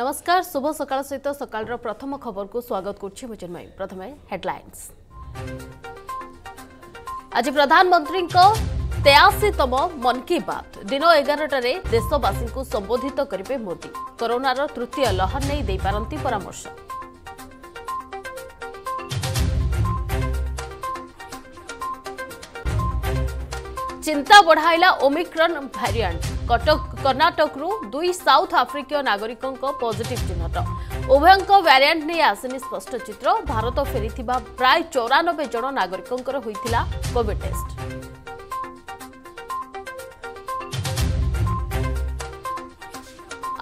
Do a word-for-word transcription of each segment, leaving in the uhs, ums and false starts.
नमस्कार शुभ सकाळ सहित सकाळर प्रथम खबर को स्वागत करछि म जन्मय। प्रथमे हेडलाइंस। आज प्रधानमंत्री तेयाशीतम मन की बात दिन एगारटे देशवासी को संबोधित करेंगे मोदी। कोरोनार तृतीय लहर नहीं दे पारंती परामर्श। चिंता बढ़ाइला ओमिक्रॉन भारिएंट। कटक कर्णाटक दुई साउथ आफ्रिकीय नागरिकों पॉजिटिव चिन्हट। उभय भारिएंट नहीं आसनी स्पष्ट चित्र। भारत फेरी प्राय चौरानबे जन नागरिकों होइथिला कोविड टेस्ट।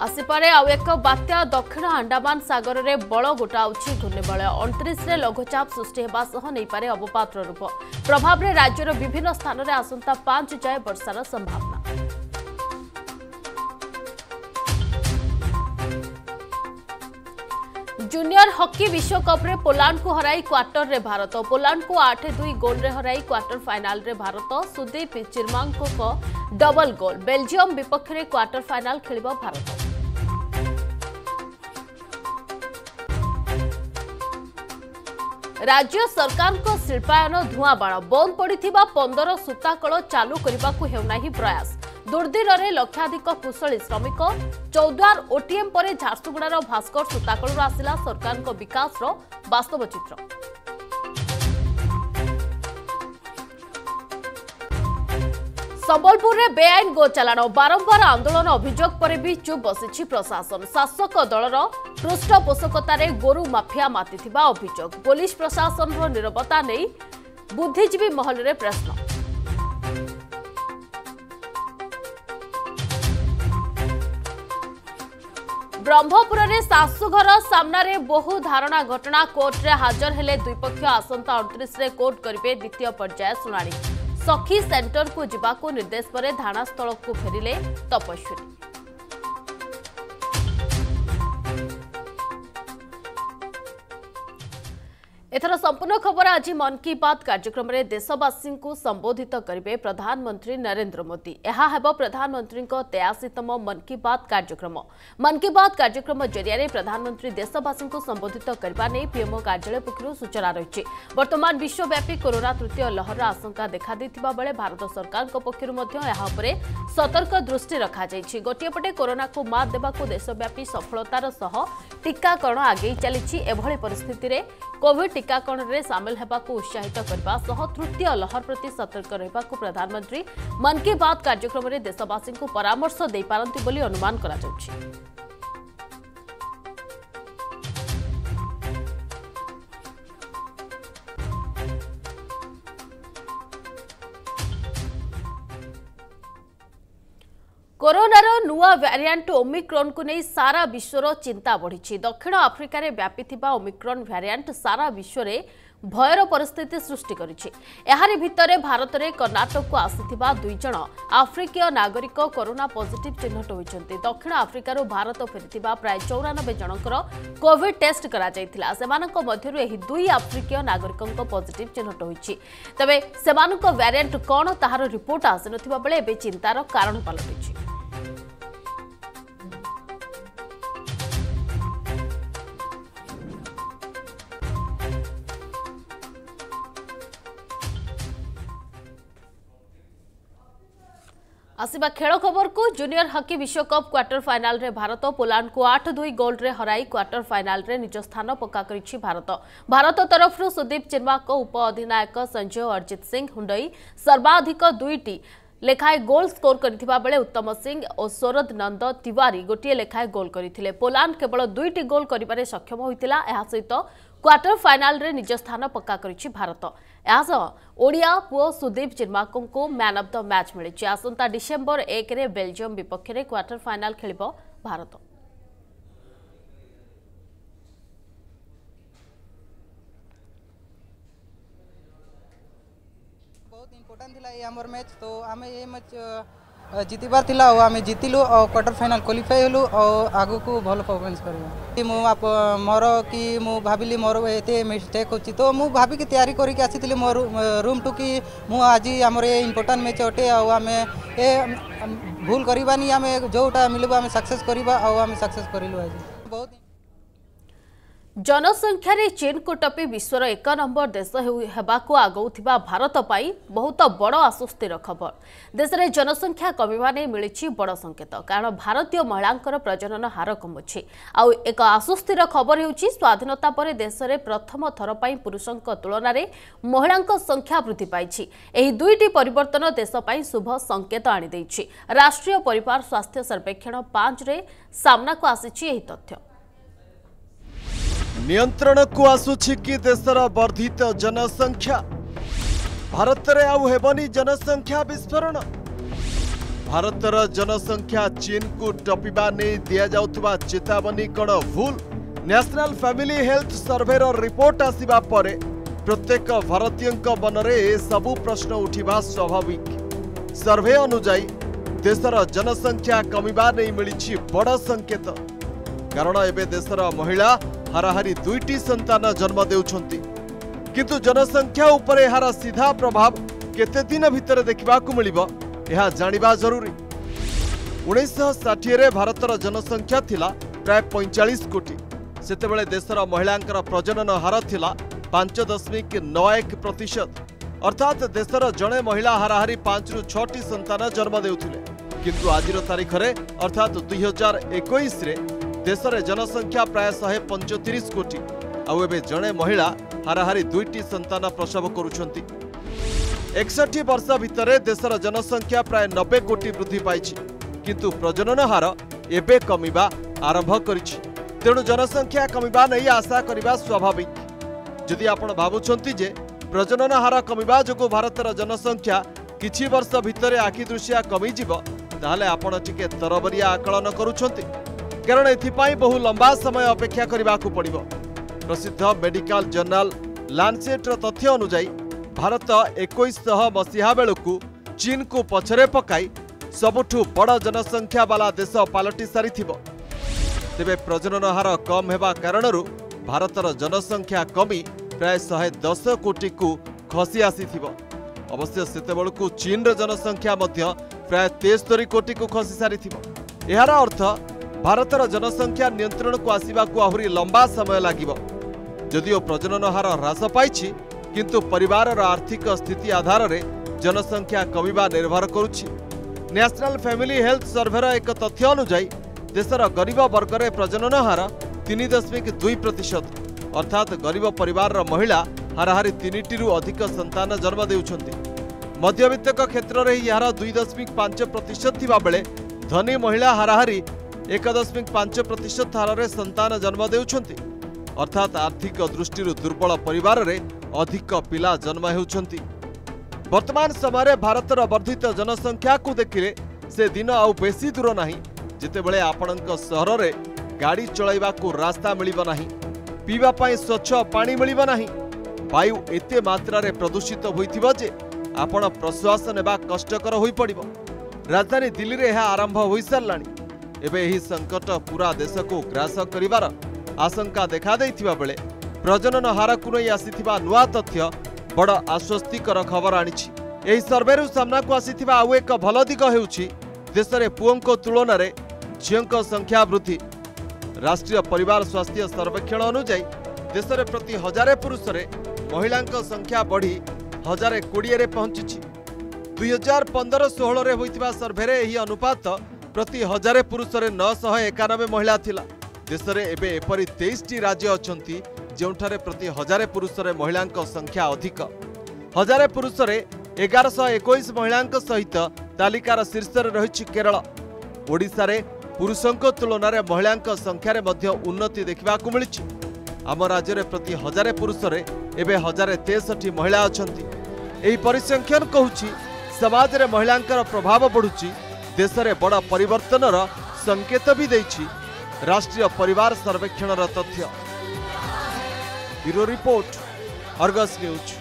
आसिपे आउ एक बात्या दक्षिण आंडामान सागर में बल गोटाऊँगी घूर्णिबल। अड़तीस लघुचाप सृष्टि होगा नहीं पारे अवपात्र रूप। प्रभाव में राज्यर विभिन्न स्थान में आसंता पांच जाए वर्षार संभावना। जूनियर हॉकी विश्वकप में पोलैंड को हराई क्वार्टर रे भारत। पोलैंड को आठ दुई गोल रे हराई क्वार्टर फाइनाल रे भारत। सुदीप चिरमांको को डबल गोल। बेल्जियम विपक्ष रे क्वार्टर फाइनाल खेल भारत। राज्य सरकार को शिल्पायन धुआं बाण। बंद पड़ा पंदर सूताकल चालू करने को हेउना प्रयास। दुर्दीन में लक्षाधिक कुशली श्रमिक। चौद्वार ओटीएम पर झारसुगुड़ार भास्कर सूताकलू आसला सरकार को विकास वास्तव चित्र। संबलपुर में बेआईन गोचालाण। बारंबार आंदोलन अभियोग पर भी चुप बसी प्रशासन। शासक दलर पृष्ठपोषकतार गोरु माफिया माति अभियोग। पुलिस प्रशासन नीरवता नहीं बुद्धिजीवी महल में प्रश्न। ब्रह्मपुर में सासुघर सामने बहु धारणा घटना। कोर्ट में हाजर हेले द्विपक्ष। आसंता अड़तीस रे कोर्ट करेंगे द्वितीय पर्याय शुणाणी। सखी सेंटर को जीवाक निर्देश पर धाणास्थल को फेरिले तपस्वी। एथर संपूर्ण खबर। आज मन की बात कार्यक्रम में देशवासी को संबोधित करेंगे प्रधानमंत्री नरेंद्र मोदी। यह है प्रधानमंत्री तेयाशीतम मन की बात कार्यक्रम। मन की बात कार्यक्रम जरिया प्रधानमंत्री देशवासी को संबोधित करने पीएमओ कार्यालय पक्षर सूचना रही। बर्तमान विश्वव्यापी कोरोना तृतीय लहर आशंका देखा देता बेले भारत सरकार पक्षर सतर्क दृष्टि रखी। गोटेपटे कोरोना को मात देवाक देशव्यापी सफलतार सह टीकाकरण आगे चली। एभली परिस्थिति में कोविड टीकाकरण में सामिल होगाक उत्साहित करने तृतीय लहर प्रति सतर्क रहा प्रधानमंत्री मन की बात कार्यक्रम में देशवासी को परामर्श दे पारंती बोली अनुमान करा जाउछि। कोरोनार नुआ भारिएंट ओमिक्रॉन को नहीं सारा विश्वर चिंता बढ़ी। दक्षिण आफ्रिकार व्यापी ओमिक्रॉन भारिएंट सारा विश्व में भयर परिस्थिति सृष्टि करी। भितर भारत में कर्णाटक को आसीथिबा दुई जण आफ्रिकीय नागरिक कोरोना पॉजिटिव चिन्हट होइछन्ति। दक्षिण आफ्रिकार भारत फेरिथिबा प्राय चौरानबे जनकर कोविड टेस्ट करा जायथिला। सेमानक मध्यरु एही दुई आफ्रिकीय नागरिकों पॉजिटिव चिन्हट होइछि। तबे सेमानक भारिएंट कोन ताहार रिपोर्ट आसिनथिबा बेले एबे चिंतार कारण पालटिछि। आसिबा खेल खबर को। जूनियर हॉकी विश्वकप क्वार्टर फाइनाल रे भारत पोलैंड को आठ दुई गोल रे हराई क्वार्टर फाइनाल रे निज स्थान पक्का करिछि भारत। भारत तरफ सुदीप चिन्माको उप अधिनायक संजय अर्जित सिंह हुंडई सर्वाधिक दुईटी लेखाए गोल स्कोर करथिबा बेले उत्तम सिंह और सौरद नंद तिवारी गोटे लेखाए गोल करथिले। पोलैंड केवल दुईटी गोल करिबारे सक्षम होइतिला। एहा सहित क्वार्टर फाइनाल रे निज स्थान पक्का करिछि भारत। एहा सह ओडिया पुओ सुदीप चिन्माको को मैन ऑफ द मैच मिलिछि। आसंता डिसेंबर एक रे बेल्जियम विपक्ष रे क्वार्टर फाइनाल खेलिबो भारत। आमर मैच तो आम ये मैच जीतबार थी और आम जीतिलु और क्वार्टर फाइनाल क्वालिफाई हलु और आगु को भल परफॉर्मेंस कर मोर कि भाविली मोर ये मिस्टेक होची तो मुझे भाविक तैयारी करके आसी मोर रूम टू कि आज आमर ये इंपोर्टां मैच अटे और आम ये भूल करवानी आम जोटा मिलबो आम सक्सेस करवा आम सक्सेस करूँ आज। बहुत जनसंख्यार चीन को टपी विश्वर एक नंबर देश होगाकू आगौता भारत पर बहुत बड़ आश्वस्तिर खबर। देश में जनसंख्या कमिवा नहीं मिली बड़ संकेत, कारण भारतीय महिला प्रजनन हार कमुची। एक आश्वस्तिर खबर हो स्वाधीनता पर देश में प्रथम थर पर पुरुषों तुलन में महिला संख्या वृद्धि पाई। दुईटी परिवर्तन देशपाई शुभ संकेत आनी। राष्ट्रीय परिवार स्वास्थ्य सर्वेक्षण पांच रे सामना को आसी तथ्य। नियंत्रण को आसुछि कि देशर वर्धित जनसंख्या। भारत रे आउ हेबनी जनसंख्या विस्फोरण। भारतर जनसंख्या चीन को टपीबा नहीं दिया जाउतबा चेतावनी कण भूल। नेशनल फैमिली हेल्थ सर्वेर रिपोर्ट आसीबा परे प्रत्येक भारतीय मन रे सबु प्रश्न उठिबा स्वाभाविक। सर्वे अनुजाई देशर जनसंख्या कमिबा नहीं मिली बड़ संकेत, कारण एबे देशर महिला हाराहारी दुईटी संतान जन्म देउछंती, किंतु जनसंख्या उपरे हारा सीधा प्रभाव केते दिन भितर देखिबाकू मिलिबो एहा जानिबा जरूरी। उन्नीस सौ साठ रे भारतर जनसंख्या थिला प्राय पैंतालीस कोटी। सेतेबेले देशर महिलांकर प्रजनन हार थिला पाँच दशमिक नौ एक प्रतिशत, अर्थात देशर जणे महिला हाराहारी पांच रु छटी संतान जन्म देउथिले, किंतु आजिर तारीख रे अर्थात दो हज़ार इक्कीस रे देशरे जनसंख्या प्राय एक सौ पैंतीस कोटी आउ एबे जणे महिला हाराहारी दुईटी संतान प्रसव करुछंती। एकसठ वर्ष भितरे देशर जनसंख्या प्राय नब्बे कोटी वृद्धि पाइछि, किंतु प्रजनन हार एबे कमिबा आरंभ करिछि। तेणु जनसंख्या कमिबा नै आशा करिबा स्वाभाविक। जदि आपण भाबुछंती जे प्रजनन हार कमिबा जोगु भारतर जनसंख्या किछि वर्ष भितरे आखिदृशिया कमि जिवो, ताहाले आपण टिके तरबरिया आकलन करुछंती, कारण एथिपाई बहु लंबा समय अपेक्षा करने पड़ो। प्रसिद्ध मेडिकल जर्नाल लानसेट्र तथ्य अनुजाई भारत इक्कीस मसीहा बेलू चीन को पछरे पकाई सबुठू बड़ जनसंख्या वाला देश पलटि सारी। तेबे प्रजनन हार कम होगा कारण भारतर जनसंख्या कमी प्राय एक सौ दस कोटी को खसी आसी। अवश्य सेतबेलू चीन जनसंख्या प्राय तिहत्तर कोटी को खसी सारी। यार अर्थ भारतर जनसंख्या नियंत्रण को आसवा को आहरी लंबा समय लगे। जदिओ प्रजनन हार ह्रास पाई, किंतु परिवार आर्थिक स्थिति आधार में जनसंख्या कमिबा निर्भर करुछि। नेशनल फैमिली हेल्थ सर्वेर एक तथ्य अनुजाई देशर गरीब वर्ग में प्रजनन हार तीन दशमिक दुई प्रतिशत, अर्थात गरीब परिवार महिला हाराहारी तीन टी रु अधिक संतान जन्म देउछंती। मध्यवित्तक क्षेत्र में यार दुई दशमिक पांच प्रतिशत थिबा बेले धनी महिला हाराहारी एक दशमिक पांच प्रतिशत हार संतान जन्म देउछंती, अर्थात आर्थिक दृष्टि दुर्बल परिवार रे अधिक पिला जन्म हेउछंती। वर्तमान समय भारतर वर्धित जनसंख्या को देखिले से दिन आउ बेसी दूर नाही जेतेबेले आपणक शहर रे गाड़ी चलाइबा को रास्ता मिलिबो नाही, पीबा पई स्वच्छ पानी मिलिबो नाही, वायु एते मात्रा रे प्रदूषित होइथिबो जे आपण प्रश्वास नेबा कष्टकर होई पड़िबो। राजधानी दिल्ली रे हा आरंभ होई सरलाणी। एबे ही संकट पूरा देश को ग्रास करिवार आशंका देखा देइथिबा बेले प्रजनन हार को नहीं आसीथिबा नुआ तथ्य बड़ आश्वस्तिकर खबर आनिछि। एही सर्वेरु सामना को आसीथिबा आउ एक भल दिग हेउछि देश रे पुओंको तुलन रे झियोंक संख्या वृद्धि। राष्ट्रीय परिवार स्वास्थ्य सर्वेक्षण अनुजाई देश रे प्रति हजारे पुरुष रे महिलांक संख्या बढ़ी हजारे कोड़े रे पहुंची। दुई हजार पंदर षोह रे होइथिबा सर्वे रे एही अनुपात प्रति हजारे पुरुष रे नौ सौ इक्यानवे महिला थिला। देश में एबे एपरी तेईस टी राज्य अछंती जेउठारे प्रति हजारे पुरुष रे महिलांक संख्या अधिक। हजारे पुरुष रे ग्यारह सौ इक्कीस महिलांक सहित तालिकार शीर्ष रे रहिछि केरल। ओडिसा रे पुरुषंक तुलन रे महिलांक संख्या रे मध्य उन्नति देखिबाकू मिलिछि। आम राज्य रे प्रति हजारे पुरुष रे एबे हजारे तेसठी महिला अछंती। एही परिसंख्यन कहूछि समाज रे महिलांकर प्रभाव बढ़ुछि, देश में बड़ा परिवर्तनर संकेत भी देछि राष्ट्रीय परिवार सर्वेक्षण तथ्य। Bureau report, Argus News.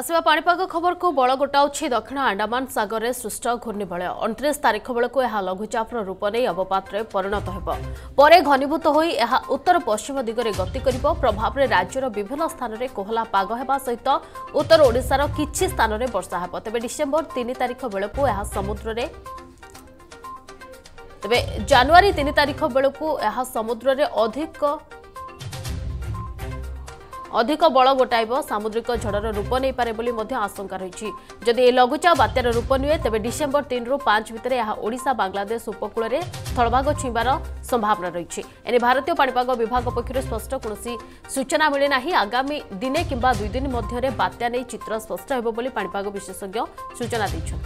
आसवा पाणीपाग खबर को बल गोटाऊँ। दक्षिण आंडामान सागर में सृष्ट घूर्णिवलय उनतीस तारीख बेलू यह लघुचापर रूप नहीं अवपात्र परिणत होपर घनीभूत हो उत्तर पश्चिम दिगरे गति कर प्रभाव में राज्यर विभिन्न स्थान में कोहला पाग होगा सहित उत्तर ओडार किसी स्थान में वर्षा हे। तेज डिसेम्बर तीन तारीख बेलू यह समुद्र तेबे जनवरी तीन तारिख बेलू यह समुद्र में अधिक अधिक बल गोटाइब सामुद्रिक झड़र रूप नहीं पारे बोली मध्य आशंका रही। जदि ए लघुचाप बात्यार रूप नुहे तेबे डिसेम्बर तीन रु पांच भितर यह ओडिशा बांग्लादेश उपकूल में स्थलभाग छुईबार संभावना रही। एने भारतीय पाणिपाग विभाग पक्षर स्पष्ट कौन सूचना मिले ना। आगामी दिने किंबा दुई दिन मध्य बात्या नहीं चित्र स्पष्ट हेबो बोली पाणिपाग विशेषज्ञ सूचना दैछथि।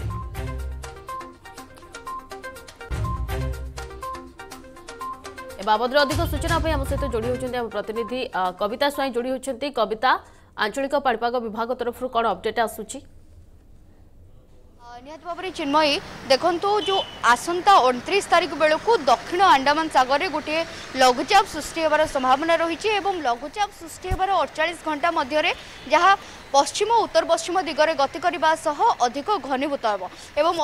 बाबद अधिक सूचना आम सहित जोड़ी होती आम प्रतिनिधि कविता स्वाई जोड़ी होती। कविता, आंचलिक पाणिपाग विभाग तरफ कौन अपडेट आसूची? निहत भाव में चिन्मयी देखु जो आसंता उनतीस तारिख बेलू दक्षिण आंडामान सागर में गोटे लघुचाप सृष्टि होबार संभावना रही है। लघुचाप सृष्टि होबार अड़चाश घंटा मध्य जहाँ पश्चिम उत्तर पश्चिम दिगरे गति करने सह अधिक घनीभूत होब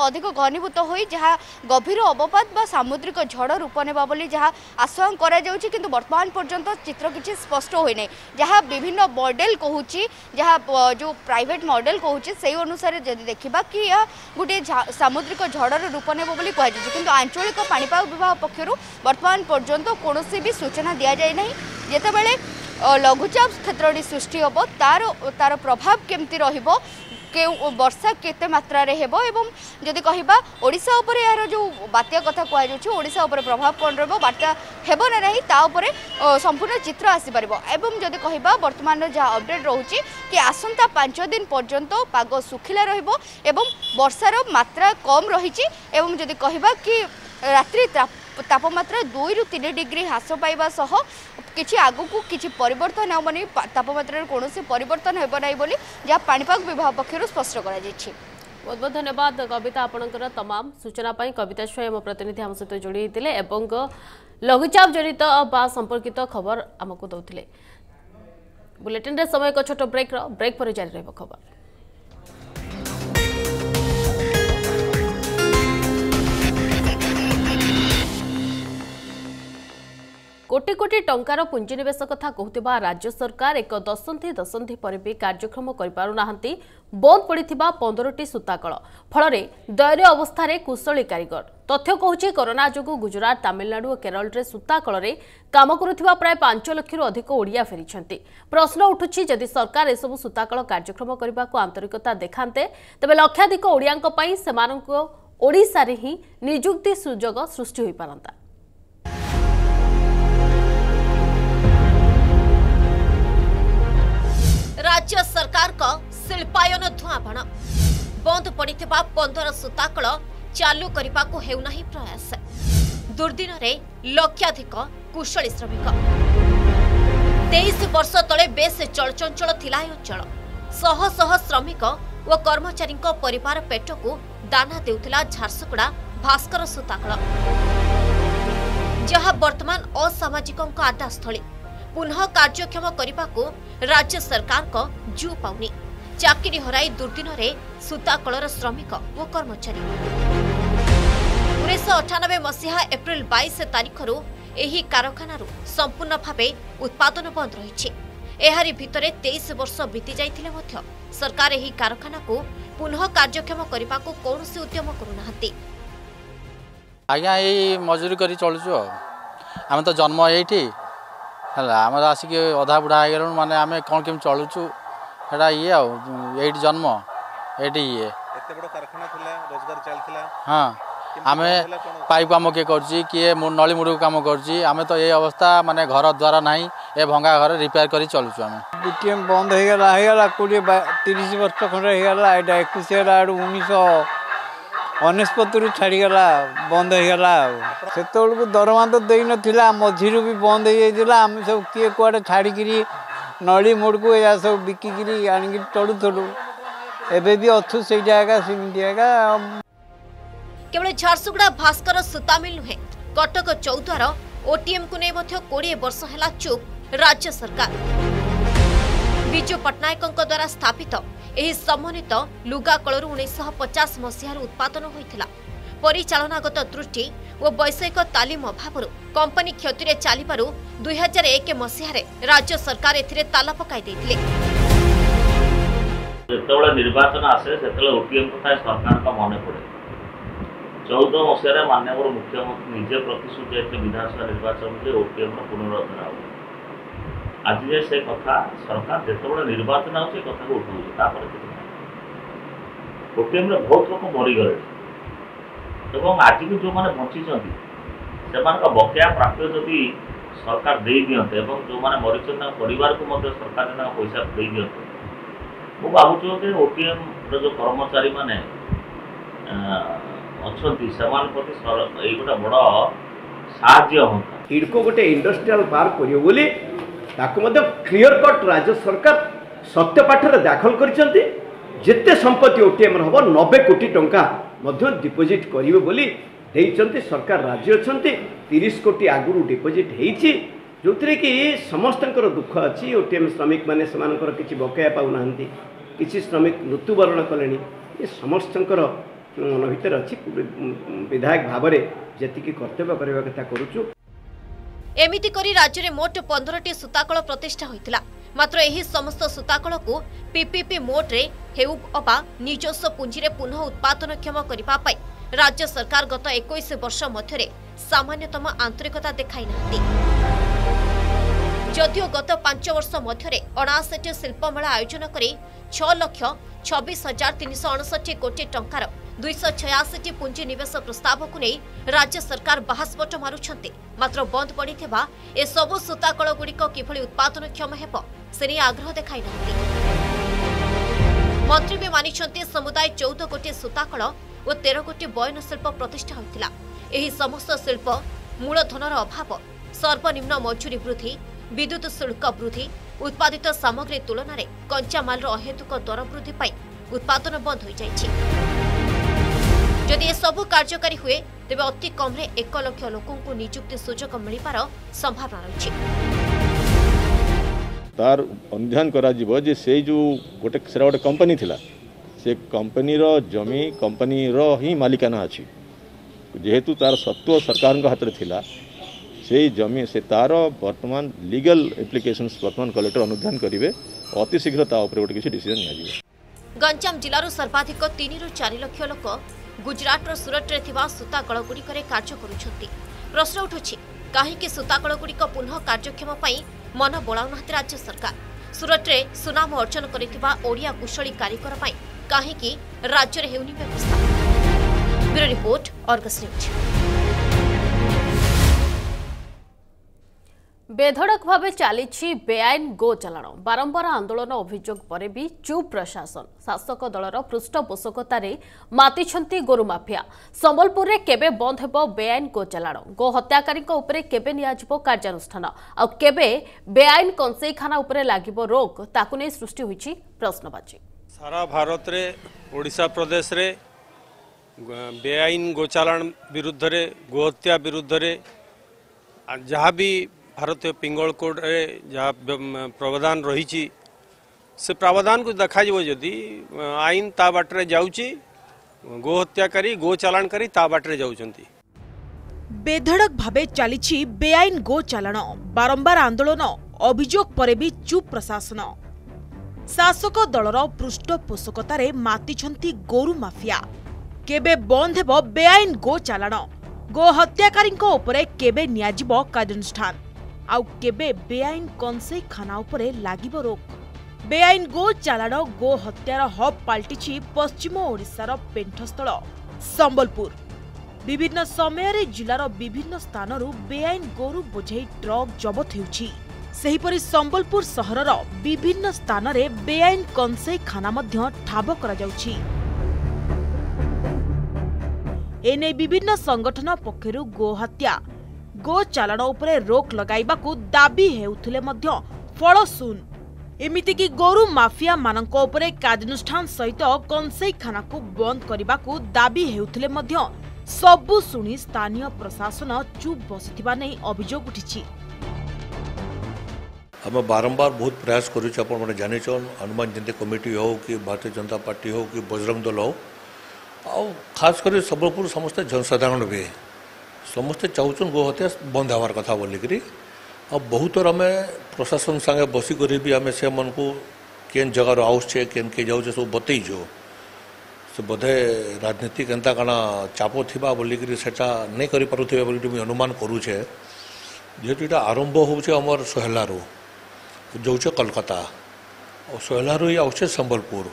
अधिक घनीभूत हो जहाँ गभीर अवपात बा सामुद्रिक झड़ रूप नेबा बोली जहाँ आशंका कराଯାଉଛି। किंतु वर्तमान पर्यंत चित्र किसी स्पष्ट होइनै जहाँ विभिन्न मॉडल कहूची जहाँ जो प्राइवेट मॉडल कहूची से अनुसार जदि देखिबा कि गोटे सामुद्रिक झड़र रूप नेबो बोली कहजाय। किंतु आंचलिक पाणिपाग विभाग पक्षरु वर्तमान पर्यंत कोनोसी भी सूचना दिया जाय नै। जेतेबेले लघुचाप क्षेत्र सृष्टि हम तार तार प्रभाव केमती रहिबो वर्षा केते मात्रा रे हेबो एवं जदि कहिबा ओडिशा उपरे यार जो बात्या कथा कह जाउछ ओडिशा उपरे प्रभाव कोन रहबो बात्या हेबो ना नाही ता उपरे संपूर्ण चित्र आसी परबो। एवं जदि कहिबा वर्तमान जा अपडेट रहउची कि आसंता पांच दिन पर्यंत पाग सुखिला रहबो एवं वर्षार मात्रा कम रहिची एवं जदि कहिबा कि रात्रि तापमात्रा दुई रु तीन डिग्री ह्रास पाइबा सह किसी आगक किसी परिवर्तन होबनी तापमात्रा कौन परिवर्तन होब ना बोली जहाँ पाणिपाग विभाग पक्षर स्पष्ट कर। बहुत बहुत धन्यवाद कविता आपणकर तमाम सूचना पर। कविता स्वयं आम प्रतिनिधि आम सहित जोड़ी होते लघुचाप जड़ित बा संपर्कित खबर आमको दौले। बुलेटिन रे समय एक छोट ब्रेक ब्रेक पर जारी रहिबो खबर। कोटी कोटी टंकार पुंजीनिवेश कथा कहूथिबा राज्य सरकार एक दशंधि दशंधि पर भी कार्यक्रम करिपारुनाहंती। बंद पड़िथिबा पंद्रह टी सूताकल फल दयनीय अवस्था कुशली कारीगर तथ्य कहूछि कोरोना जोगु गुजरात तमिलनाडु और केरल रे सूताकल रे काम करुथिबा प्राय पांच लाख रु अधिक ओडिया फेरिछंती। प्रश्न उठुछि जदि सरकार ए सब सूताकल कार्यक्रम करबाको आंतरिकता देखांते तबे लाखाधिक ओडियांक पई सेमानंको ओडिसा रे ही नियुक्ति सुजोग सृष्टि होई पारंता। राज्य सरकार का शिल्पायन धुआंबाण बंद पड़ता पंद्रह सूताकल चालू करने को हेउना ही प्रयास दुर्दिन रे लक्षाधिक कुशली श्रमिक तेईस वर्ष तले बेस चलचंचल थिला अंचल शह शह श्रमिक व कर्मचारी परिवार पेट को दाना देउथिला झारसुगुड़ा भास्कर सूताकल जहाँ वर्तमान असामाजिक आड्डा स्थली पुनः कार्यक्षम करने को राज्य सरकार को जू पाउनी चाकरी हराई दुर्दिन में सूताकलर श्रमिक व कर्मचारी उन्नीस अठानबे मसीहा एप्रिल बाईस तारिख रु एही कारखाना रु संपूर्ण भावे उत्पादन बंद रही। एहारी भितरे तेईस वर्ष बीती जाइथिले मध्य सरकार एही कारखाना को पुनः कार्यक्षम करने को कौन से उद्यम करूनाहंती। आज्ञा एही मजदूरी करी चलुछु आमे तो जन्म एठी हेला आम आसिक अधा बुढ़ा हो माने आम कौन केम चलुचु हेटा ये आठ जन्म ये ये रोजगार चलता हाँ आम पाइप कम किए कर नली मुड़ कम कर तो ये अवस्था माने घर द्वारा ना ये भंगा घर रिपेयर कर चलुचु। आम डीटीएम बंद होगा कोड़े तीस वर्ष खंडे होगा एक उन्नीस अनस्पति छाड़गला बंद होगा से दरमा तो दे ना मझीर भी बंद होता आम सब किए कड़े छाड़ी नली मोड़ को यह सब बिकिक चलुलु एवं भी अच्छु से केवल झारसुगुड़ा भास्कर सूता मिल नुहे कटक चौद्वार ओटीएम को नहीं कोड़े वर्ष है चुप राज्य सरकार विजु पट्टनायक द्वारा स्थापित एही समन्वित लुगा कलर उन्नीस पचास मसीह उत्पादन होता परिचालनागत त्रुटि और वैषयिक तालीम अभाव कंपनी क्षति में चलू दुई हजार एक मसीह राज्य सरकार एथिरे ताला पकाई देथिले। निर्वाचन आसे ओटीएम कथा सरकार मन पड़े चौदह मसीह मान्यवर मुख्यमंत्री निज प्रतिश्रुति विधानसभा निर्वाचन में ओपीएम पुनरुद्धार हो आज से कथा सरकार जिते निर्वाचन आज से कथा को उठाऊपर ओपीएम बहुत लोग मरीगले एवं आज भी जो मैंने बची से बकाया प्राप्य जदि सरकार दे दिंते जो मैंने मरीज परिवार को सरकार पैसा दे दिंते मुझे भावुँ कि ओपीएम रो कर्मचारी मैंने अच्छा बड़ा हिडको गोटे इंडस्ट्रियल पार्क बोली क्लियर कट राज्य सरकार सत्यपाठर दाखल करते संपत्ति ओटीएम हम नब्बे कोटी टंका डिपोजिट करेंगे बोली सरकार राज्य अच्छा तीस कोटी आगुरी डिपोजिट होती जो थी कि समस्त दुख अच्छी ओटीएम श्रमिक मैंने कि बकाया पाना किसी श्रमिक मृत्युवरण कले समस्त मन भर अच्छी विधायक भाव जी कर्तव्य करने कथा करूचु एमिति करी राज्य में मोट पंद्रह सूताकल प्रतिष्ठा होता मात्र यही समस्त सूताकल को पीपीपी मोड्रे हेउ अबा निजस्व पुंजी पुनः उत्पादनक्षम करने राज्य सरकार गत इक्कीस वर्ष मध्य सामान्यतम आंतरिकता देखाई ना जदिव गत पांच वर्ष मध्य अणाशीटी शिल्पमेला आयोजन कर छह लाख छब्बीस हजार तीन सौ अड़सठ कोटी टंकार दुईश छयाशी पुंजी नवेश प्रस्ताव को नहीं राज्य सरकार बाहस्पट मारुंट मात्र बंद पड़ी ए सबु सूताकल गुड़िक किभली उत्पादनक्षम होने आग्रह देखाई ना मंत्री भी मानि समुदाय चौदह कोटी सूताकल और तेरह कोटी बयन शिल्प प्रतिष्ठा होता समस्त शिल्प मूलधनर अभाव सर्वनिम्न मजूरी वृद्धि विद्युत शुल्क वृद्धि उत्पादित सामग्री तुलन में कंचामाल अहेतुक दर वृद्धि उत्पादन बंद हो जाए जदि ए सबू कार्यकारी हुए तेज अति कम्रे एक लक्ष लोक निजुक्ति सुजोग मिलबार संभावना रही तार अनुधान कर से जो गोटे गोटे कंपनी थिला से कंपनी रो जमी कंपनी रो ही मालिकाना अच्छी जेहेतु तार सत्व सरकार हाथ में थिला से जमी से तार वर्तमान लीगल एप्लिकेशन्स वर्तमान कलेक्टर अनुधान करेंगे अति शीघ्र ता ऊपर गोटे किसी डिसीजन निया जिवो गंजाम जिल्लार सर्वाधिक तीन रु चार लाख लोक गुजराटर सूरत सूताकल गुड़िक कार्य कर प्रश्न उठुछि कहीं सूताकल गुड़िक पुनः कार्यक्षम मन बलाऊना राज्य सरकार सूरत सुनाम अर्जन करिथिबा कुशली कारीगर कहीं राज्य हेउनी व्यवस्था। Bureau report Argus News. बेधड़क भाव चली बेआईन गो चलाण बारंबार आंदोलन अभियोग पर भी चुप प्रशासन शासक दलर पृष्ठपोषकता माति गोरुमाफिया संबलपुर में केबे बंद हो बेआईन गो चलाण गो हत्याकारी उपरे केबे नियाजिबो कार्यानुष्ठान आ केबे बेआईन कंसेईखाना उपरे लागिबो रोक ताकु नै सृष्टि होईछि प्रश्नवाची। सारा भारत रे ओडिशा प्रदेश रे बेआईन गोचालाण विरुद्ध रे गोहत्या विरुद्ध रे जहाँ भी भारतीय पिंगल कोड रे जहाँ प्रावधान रही से प्रावधान को देखा जदि आईन ता बाटे जाऊँगी गोहत्याकारी गोचालाणकारी ता बाटे जाऊँगी। बेधड़क भावे चली बेआईन गो चालाण बारंबार आंदोलन अभियोग पर भी चुप प्रशासन शासक दलर पृष्ठपोषकता माति गोरु माफिया केबे बंद हेबो बेआईन गो चालाण गो हत्याकारी उपरे केबे नियाजिबो कार्यानुष्ठान आउ केबे बेआईन कंसेई खाना उपरे लागिबो रोक। बेआईन गो चालाण गो हत्यार हब पाल्टिछि पश्चिम ओडिशार पेंठस्थल संबलपुर। विभिन्न समय जिलार विभिन्न स्थानरू बेआईन गोरु बोझेई ट्रक जबत हेउछि। सेहिपरि संबलपुर सहरर विभिन्न स्थान रे बेआईन कंसेई खाना मध्य ठाब करा जाउछि। एने विभिन्न संगठन पक्षरू गो हत्या गो चालाण उपरे रोक लगाइबाकू दाबी हेउथिले मध्य फळ सुन एमिति कि गोरु माफिया मानंको उपरे कार्यानुष्ठान सहित कंसेई खाना को बंद करबाकू दाबी हेउथिले मध्य सबु सुनी स्थानीय प्रशासन चुप बसिथिबा नै अभियोग उठिछि। हम बारंबार बहुत प्रयास करू छ आपण माने जानि छन हनुमान जयंती कमिटी हो कि भारतीय जनता पार्टी हो कि बजरंग दल हो और खास कर सबलपुर समस्त जनसाधारण भी समस्ते चाहून गो हत्या बंद हमार कथा बोलिकी अब बहुत थर आम प्रशासन सागे बसिक भी आम से मन को केन जगार आउस केन के जाऊ सब बतईजु से बोधे राजनीतिक एंता काना चापो थिबा बोलिकरी सेटा नहीं करि पारुथिबा बोलिकरी मु अनुमान करूचे। जेहेतु एटा आरंभ होउचे हमर सोहेलारू जोउचे कलकत्ता और सोहेलारू आउचे संबलपुर,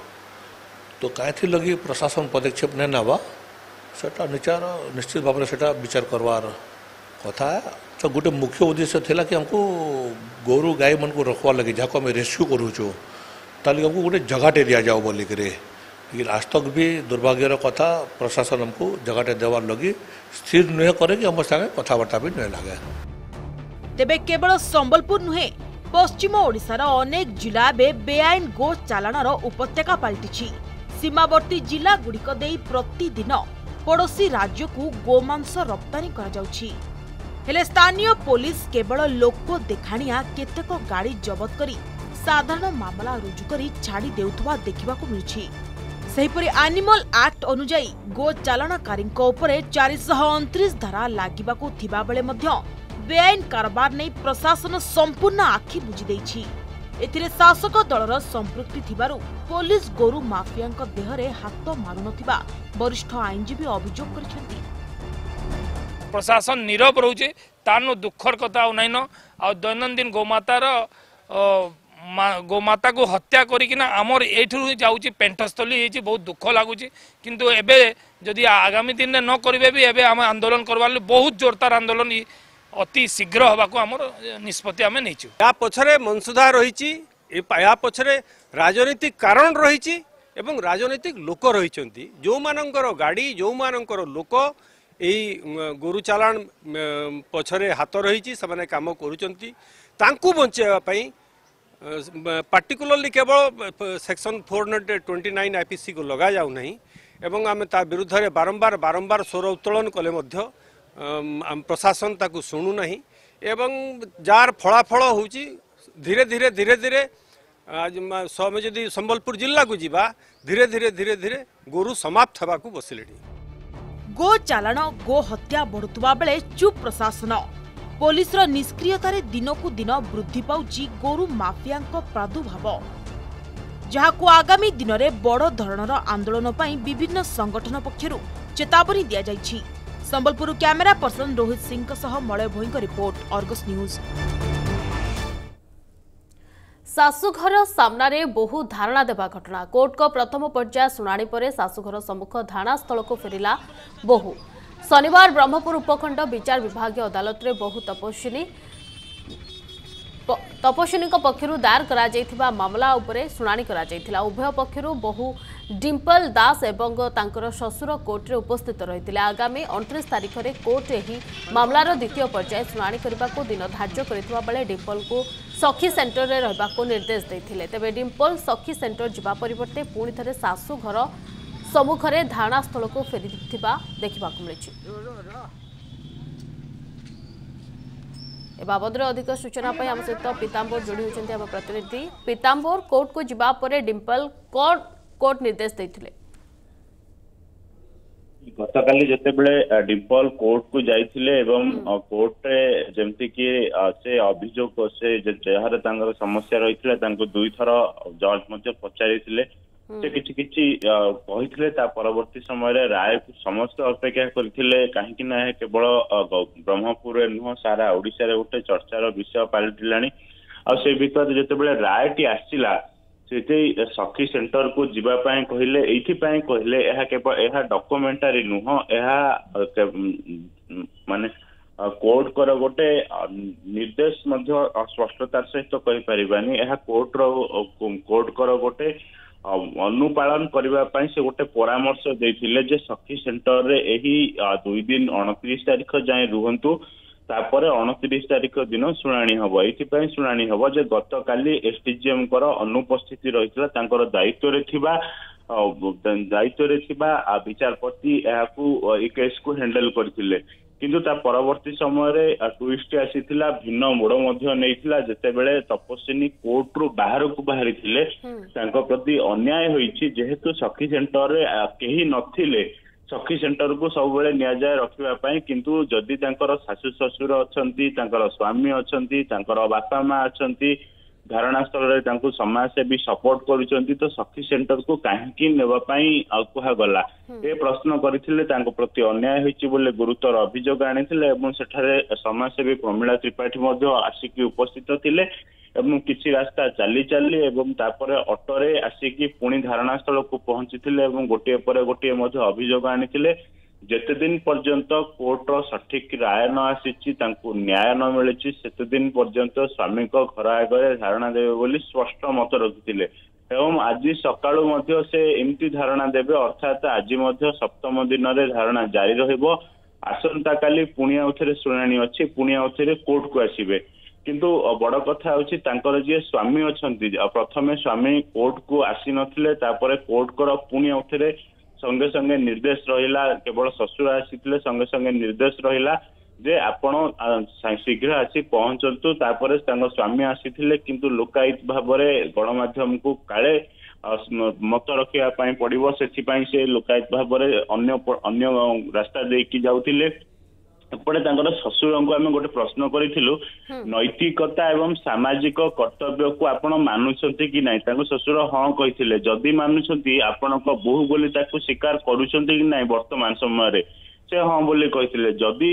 तो कायथि लगी प्रशासन पदक्षेप ने नाबा सेटा निचार निश्चित भाव सेटा विचार करवार कथा। तो गोटे मुख्य उद्देश्य थिला कि हमको गोरु गाय मन को रखवा लगे जाको में रेस्क्यू करूचो ताली हमको गोटे जगाटे दिया जाओ बोलिकरी। लेकिन आज तक भी दुर्भाग्यर कथा प्रशासन हमको जगाटे देवार लगी स्थिर नुहे करे कि हम संगे कथबार्ता भी नुहे लगे। तेबे केवल संबलपुर नुहे पश्चिम ओडिशार अनेक जिला बेआईन गोट चालाणर उपत्यका पलटिछि। सीमावर्ती जिला गुड़िक देई प्रतिदिन पड़ोसी राज्य को गोमांस रप्तानी करा जाउछि। हेले स्थानीय पुलिस केवल लोक देखाणिया केतेक गाड़ी जबत करी साधारण मामला रुजु करी छाड़ी देउथवा देखिबाकू मिलछि। सेहिपरि आनिमल आक्ट अनुजाई गो चालाणकारींक उपरे चार सौ उनतीस धारा लागिबाकू थिबा बेले मध्य बेआईन कारबार नै प्रशासन संपूर्ण आखि बुझी दैछि। एथिरे शासक दलर संपृक्ति थिबारु पुलिस गोरु माफियाक देहरे हाथ मारु नथिबा वरिष्ठ आईनजीवी अभियोग करछन्ति। प्रशासन नीरव रहउचे तानो दुखर कथा नैन आ दैनंदिन गोमातार गोमाता को हत्या करिकिना आमर एठू जाउची पेंटस्थली हेची बहुत दुख लागुची। किंतु एबे जदि आगामी दिन ने न करिवे भी एबे हम आंदोलन करबाले बहुत जोरदार आंदोलन अति शीघ्र हवा को आमर निष्पत्ति हमें नैचू। या पछरे मनसुधा रहिची, या पछरे राजनीतिक कारण रहिची एवं राजनीतिक लोक रहिचंती जो मानकर गाड़ी जो मानकर लोक एई गोरु चालान पछरे हाथ रहिची से काम करूचंती तांकू बंचेबा पई पार्टिकुलरली केवल सेक्शन चार सौ उनतीस आईपीसी को लगा जाऊ नहीं एवं आम ता विरुद्ध रे बारंबार बारंबार स्वर उत्तोलन कले मध्य प्रशासन ताकू सुनु नहीं एवं जार फलाफल होउची धीरे धीरे धीरे धीरे आज समय जदि संबलपुर जिल्ला को जीवा धीरे धीरे धीरे धीरे गोरु समाप्त हवा को बसिलेडी। गो चालाण गो हत्या बढ़ुवा बेले चुप प्रशासन पुलिस निष्क्रियतार दिनकू दिन वृद्धि पाउची गोरु माफिया प्रादुर्भाव, जहाकू आगामी दिन में बड़ धरणर आंदोलन पर विभिन्न संगठन पक्षर चेतावनी दि जाइछि। Sambalpur camera person Rohit Singh Malay Bhoi report Argus News. शाशुघर सामने बहु धारणा देवा घटना कोर्ट प्रथम पर्याय शुणाणी पर शाशुघर सम्मुख धारणास्थल को फेरिला बहु। शनिवार ब्रह्मपुर उपखंड विचार विभागीय अदालत में बहु तपस्विनी तपस्विनी पक्षर दायर करा मामला उपरे सुनानी करा जायथिला। उभय पक्षर बहु डिंपल दास एवं तांकर ससुर कोर्टे उपस्थित रहितिले। आगामी उनतीस तारीख में कोर्ट ही मामलार द्वितीय पर्याय सुनानी करबा को दिन धार्य करथिबा बेले डिंपल को सखी सेंटर रे रहबा को निर्देश देथिले। तबे डिंपल सखी सेंटर जिबा परिवर्ते पुणी थरे सासुघर सम्मुखरे धारणास्थल को फेरी देखा मिली। ए बाबद अधिक सूचना पर आम सहित पीतांबर जोड़ी होती आम प्रतिनिधि पीतांबर। कोर्ट को जीवा पर डिंपल कौन कोर्ट निर्देश देते गतकाली जिते डिंपल कोर्ट को जाइथिले एवं कोर्ट जमती कि से अभियोग से जहाँ समस्या रही दुई थर जज पचारि से किसी किसी कही परवर्ती समय राय को समस्त अपेक्षा करते कहीं केवल ब्रह्मपुर नुह सारा ओडिशा रे गोटे चर्चार विषय पलटिला। आई भितर जिते राय टी आसला से सखी सेंटर को जीवाई कहले ये कहले यह केवल यह डॉक्यूमेंटरी नुह मान कोर्ट कर गोटे निर्देश स्पष्टतार सहित कहीपरानी कोर्ट रोर्ट कर गोटे अनुपालन करबा पई से गोटे परामर्श देथिले जे सखी सेंटर रे एही दुई दिन उनतीस तारिख जाय रुहंतु तापरे उनतीस तारिख दिन सुनानी हबो। एथिपई सुनानी हबो जे गतकाली एसटीजीएम कर अनुपस्थिति रहितला तांकर दायित्व रे थिबा दायित्व रे थिबा विचारपति एहाकू ए केस को हैंडल करथिले। किंतु ता परवर्ती समय रे ट्विस्ट आसीथिला भिन्न मोड़ मध्य नैथिला जते बेले तपस्विनी कोर्ट रु बाहर को बाहरी थिले तांको प्रति अन्याय होईछि जेहेतु सखी सेंटर रे केही नथिले सखी सेंटर को सब बेले न्याय जाय रखिबा पई। किंतु जदि तांकर सासु ससुर अछंती तांकर स्वामी अछंती तांकर बापा मां अछंती धारणा स्थल समाजसेवी सपोर्ट करुँच तो सखी सेंटर को कहीं नेवाई कहगला ये प्रश्न करते प्रति अन्याय होती गुरुतर अभियोग आनी समाजसेवी प्रमिला त्रिपाठी आसिक उपस्थित थे किसी रास्ता चली चली अटो रे आसिक पुणी धारणा स्थल को पहुंची गोटे गोटे अभियोग आनी जेते दिन पर्यंत कोर्टर सठिक राय न आसी न्याय न मिली सेते दिन पर्यंत स्वामी घर आगे धारणा देवे स्पष्ट मत रखी एवं आज सकाळू से एमती धारणा देवे अर्थात आज सप्तम दिन में धारणा जारी रहिबो आसंता काली पुणी आउथरे सुनानी अछि पुणी आउथरे कोर्ट को आसीबे किंतु बड़ कथा होछि जे स्वामी अछंती प्रथमे स्वामी कोर्ट को आसी नथिले तापरे कोर्ट को पुणी आउथरे संगे संगे निर्देश रहिला केवल ससुर आसीथिले संगे संगे निर्देश रहिला जे आपण शीघ्र आसी पहुंचंतु तापर तांगो स्वामी आसीथिले किंतु लोकायत भावरे गणमाध्यम को काले मत रखिया पई पड़िबो सेथि पई से लोकायत भावरे अन्य अन्य रास्ता देकी जाउथिले एपटे तांगो ससुर को हम गोटे प्रश्न करिथिलु नैतिकता एवं सामाजिक कर्तव्य को आपण मानुछंती कि नाही तांगो ससुर हां कहिथिले जदि मानुछंती आपनको बहु बोली ताकू स्वीकार करूछंती कि नाही वर्तमान समय रे से हां बोली कहिथिले जदि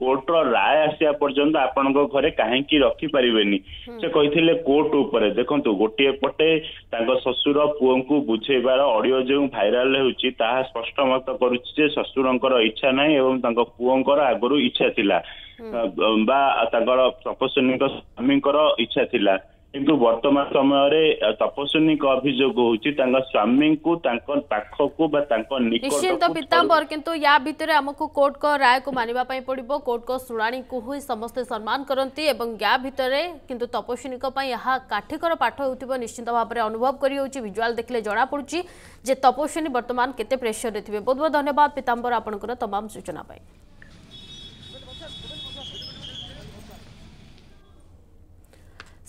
कोर्ट रो राय आसिया पर्यंत आपनको घरे काहे की रखी परिबेनी से कहिथिले कोर्ट ऊपर देखंतु गोटे पटे तांगो ससुर पुओंकू बुझेबार ऑडियो जे वायरल होउची ताहा स्पष्ट मत करूची जे ससुरंकर इच्छा नाही एवं तांगो पुओंकर आगरु इच्छा थिला बा तांगो तपस्विनीको स्वामींकर इच्छा थिला किंतु वर्तमान समय रे तपस्विनी का अभियोग होउची तांका स्वामी को तांका पाखो को बा तांका निकट निश्चित पिताम्बर किंतु या भितरे हमको कोर्ट को राय को मानिबा पई पड़िबो कोर्ट को सुनानी को होई समस्त सम्मान करंती एवं या भितरे किंतु तपस्विनी को पई यहा काठिकर पाठ होउतिबो निश्चित भाबरे अनुभव करी होउची विजुअल देखले जणा पडुची जे तपस्विनी वर्तमान केते प्रेशर रे थिबे बहुत बहुत धन्यवाद पिताम्बर आपनकर तमाम सूचना पई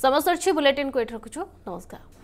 समस्त अच्छी बुलेटिन को एट रखुचु नमस्कार।